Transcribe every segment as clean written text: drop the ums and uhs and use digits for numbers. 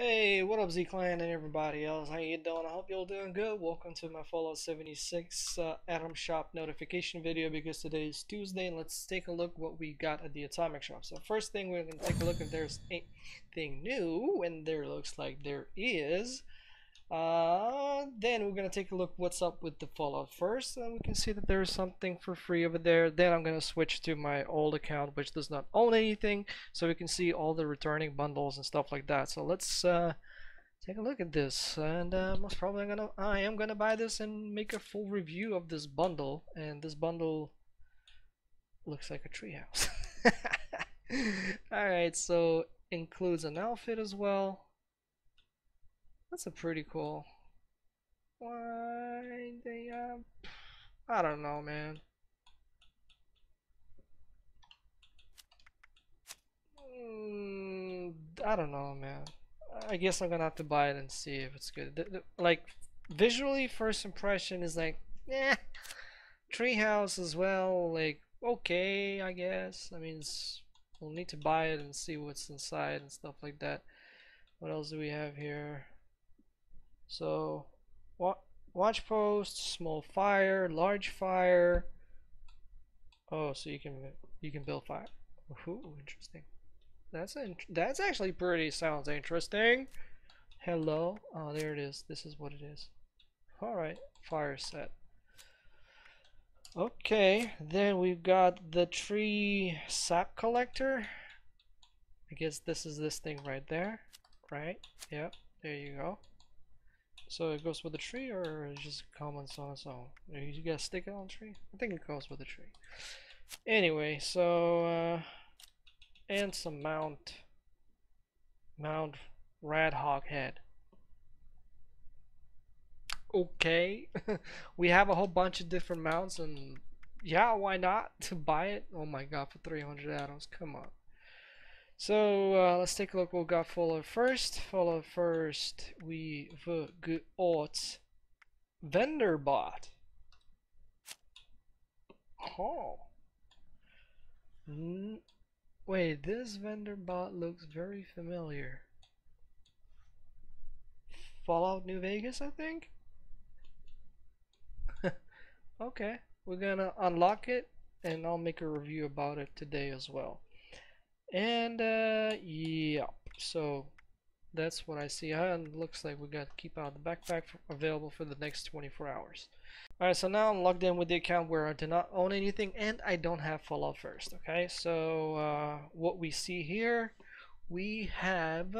Hey, what up, Z-Clan and everybody else? How you doing? I hope you're all doing good. Welcome to my Fallout 76 Atom Shop notification video, because today is Tuesday and let's take a look what we got at the Atomic Shop. So first thing, we're going to take a look if there's anything new, and there looks like there is. Then we're going to take a look what's up with the Fallout First, and we can see that there is something for free over there. Then I'm going to switch to my old account, which does not own anything, so we can see all the returning bundles and stuff like that. So let's take a look at this, and most probably I am going to buy this and make a full review of this bundle. And this bundle looks like a treehouse. Alright, so includes an outfit as well. That's a pretty cool. Why they I don't know, man. I don't know, man. I guess I'm gonna have to buy it and see if it's good. Like visually, first impression is like, eh. Treehouse as well, like okay, I guess. I mean, we'll need to buy it and see what's inside and stuff like that. What else do we have here? So, watch post, small fire, large fire. Oh, so you can build fire. Ooh, interesting. That's actually pretty. Sounds interesting. Hello. Oh, there it is. This is what it is. All right, fire set. Okay, then we've got the tree sap collector. I guess this is this thing right there, right? Yep. There you go. So it goes with the tree, or it just comments on its own? You gotta stick it on the tree? I think it goes with the tree. Anyway, so and some mount Radhog head. Okay. We have a whole bunch of different mounts, and yeah, why not to buy it? Oh my god, for 300 atoms, come on. So let's take a look what we got. Fallout First. Fallout First, we've got vendor bot. Oh. Wait, this vendor bot looks very familiar. Fallout New Vegas, I think. Okay, we're gonna unlock it, and I'll make a review about it today as well. And yeah, so that's what I see. And looks like we got to keep out the backpack available for the next 24 hours. Alright, so now I'm logged in with the account where I do not own anything and I don't have Fallout First. Okay, so what we see here, we have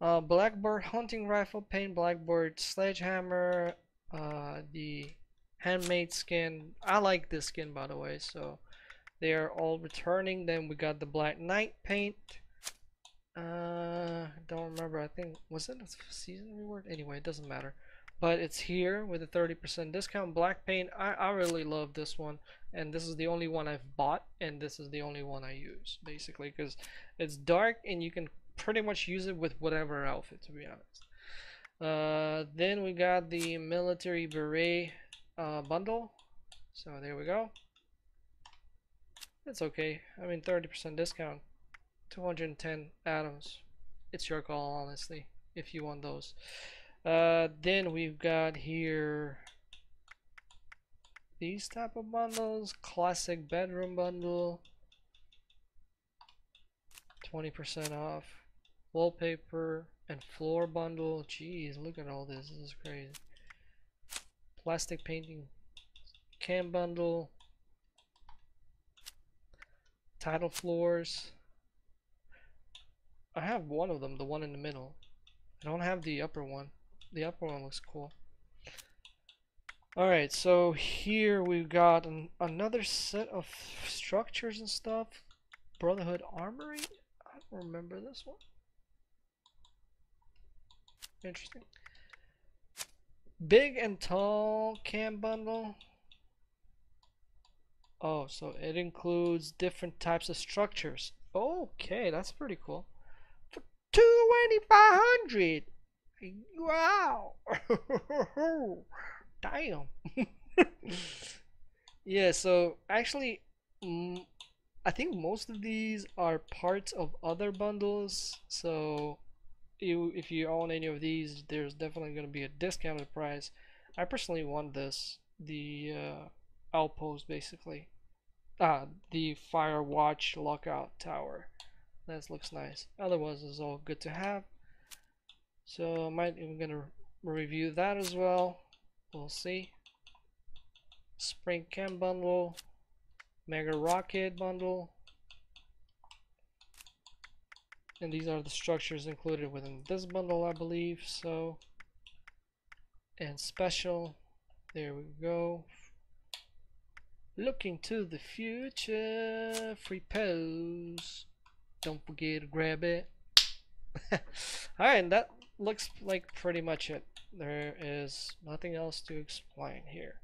Blackbird hunting rifle, paint Blackbird sledgehammer, the handmade skin. I like this skin, by the way, so they are all returning. Then we got the Black Knight paint. Don't remember. I think, was it a season reward? Anyway, it doesn't matter. But it's here with a 30% discount. Black paint. I really love this one, and this is the only one I've bought, and this is the only one I use, basically, because it's dark and you can pretty much use it with whatever outfit, to be honest. Then we got the military beret bundle. So there we go. It's okay. I mean, 30% discount, 210 atoms. It's your call, honestly, if you want those. Then we've got here these type of bundles. Classic bedroom bundle, 20% off. Wallpaper and floor bundle. Jeez, look at all this. This is crazy. Plastic painting can bundle. Title floors. I have one of them, the one in the middle. I don't have the upper one. The upper one looks cool. Alright, so here we've got another set of structures and stuff. Brotherhood Armory? I don't remember this one. Interesting. Big and tall cam bundle. Oh, so it includes different types of structures. Okay, that's pretty cool. For 2,500. Wow. Damn. Yeah, so actually, I think most of these are parts of other bundles. So if you own any of these, there's definitely going to be a discounted price. I personally want this, the outpost, basically, the Firewatch lockout tower. That looks nice. Otherwise, it's all good to have. So I might even gonna review that as well. We'll see. Spring Camp bundle, Mega Rocket bundle, and these are the structures included within this bundle, I believe. So, and special. There we go. Looking to the future. Free pose. Don't forget to grab it. Alright, that looks like pretty much it. There is nothing else to explain here.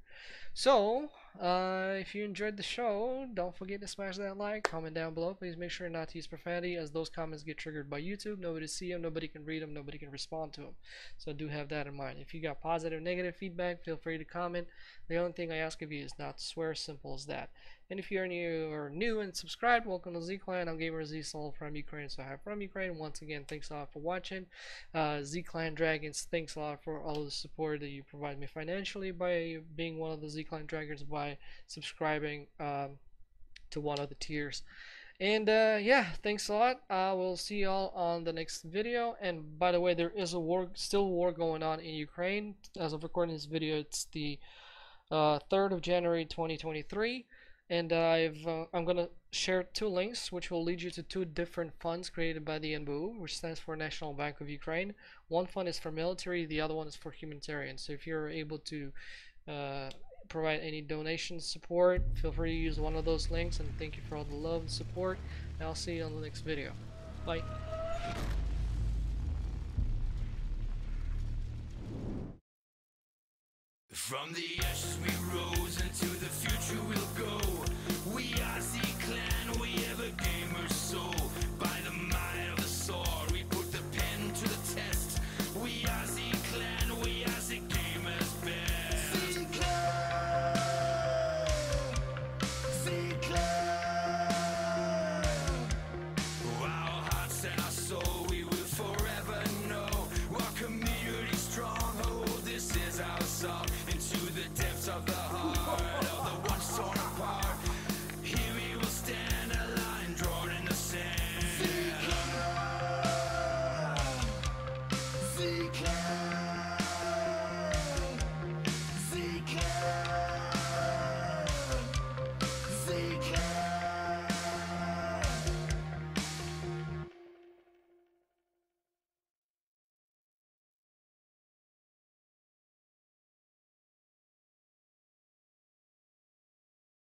So, if you enjoyed the show, don't forget to smash that like, comment down below. Please make sure not to use profanity, as those comments get triggered by YouTube. Nobody see them, nobody can read them, nobody can respond to them. So do have that in mind. If you got positive, negative feedback, feel free to comment. The only thing I ask of you is not to swear, simple as that. And if you're new and subscribed, welcome to Z-Clan. I'm Gamer-Z-Soul from Ukraine, so I'm from Ukraine. Once again, thanks a lot for watching. Z-Clan Dragons, thanks a lot for all the support that you provide me financially by being one of the Z-Clan Dragons, by subscribing to one of the tiers. And yeah, thanks a lot. I will see y'all on the next video. And by the way, there is a war going on in Ukraine. As of recording this video, it's the 3rd of January 2023. And I'm going to share 2 links which will lead you to 2 different funds created by the NBU, which stands for National Bank of Ukraine. One fund is for military, the other one is for humanitarian. So if you're able to provide any donation support, feel free to use one of those links. And thank you for all the love and support. And I'll see you on the next video. Bye. From the ashes we rose, into the future we'll